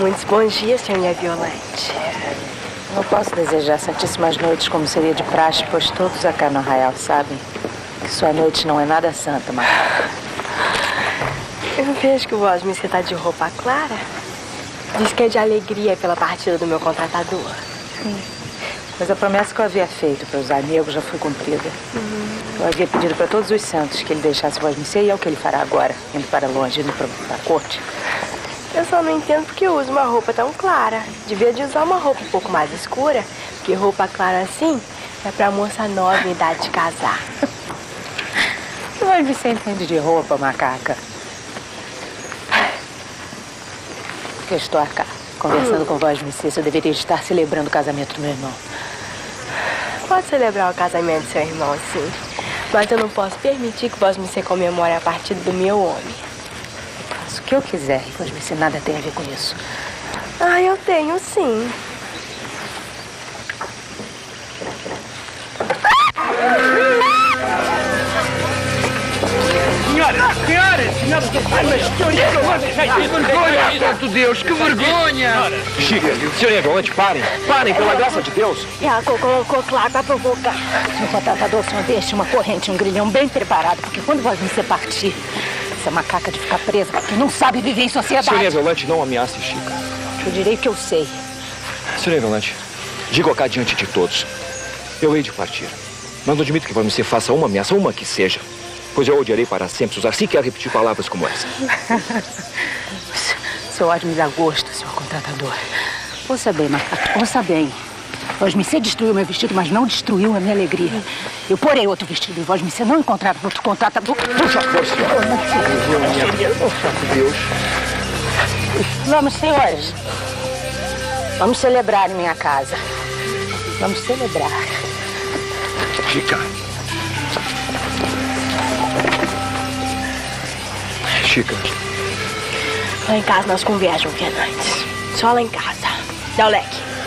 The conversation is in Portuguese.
Muitos bons dias, senhora Violante. Não posso desejar santíssimas noites como seria de praxe, pois todos aqui no arraial sabem que sua noite não é nada santa, mas... Eu vejo que o Osmo está de roupa clara. Diz que é de alegria pela partida do meu contratador. Sim. Mas a promessa que eu havia feito para os amigos já foi cumprida. Eu havia pedido para todos os santos que ele deixasse o Osmo e é o que ele fará agora, indo para longe, indo para a corte. Eu só não entendo porque eu uso uma roupa tão clara. Devia de usar uma roupa um pouco mais escura, porque roupa clara assim é para moça nova em idade de casar. Mas você entende de roupa, macaca? Eu estou aqui, conversando com vós, Missê, eu deveria estar celebrando o casamento do meu irmão. Pode celebrar o casamento do seu irmão, sim. Mas eu não posso permitir que vós, Missê, comemore a partida do meu homem. O que eu quiser, e pois você nada tem a ver com isso. Ah, eu tenho sim. Senhoras, mas que vergonha! Santo Deus, que vergonha! Xica, senhora Violante, parem, pela graça de Deus. E a colocou claro para provocar. No contratador só deixa uma corrente, um grilhão bem preparado, porque quando vai você partir, essa macaca de ficar presa, porque não sabe viver em sociedade. Senhora Violante, não ameace, Xica. Eu direi que eu sei. Senhora Violante, digo cá diante de todos. Eu hei de partir. Mas não admito que você faça uma ameaça, uma que seja. Pois eu odiarei para sempre usar sequer repetir palavras como essa. Seu ódio me dá gosto, senhor contratador. Ouça bem, macaca, ouça bem. Vosmecê destruiu meu vestido, mas não destruiu a minha alegria. Eu porei outro vestido e Vosmecê não encontraram outro contratador. Por favor, senhora. Por Deus. Vamos, senhores. Vamos celebrar em minha casa. Vamos celebrar. Xica. Xica. Lá em casa nós conversamos, Fernandes. Só lá em casa. Dá o leque.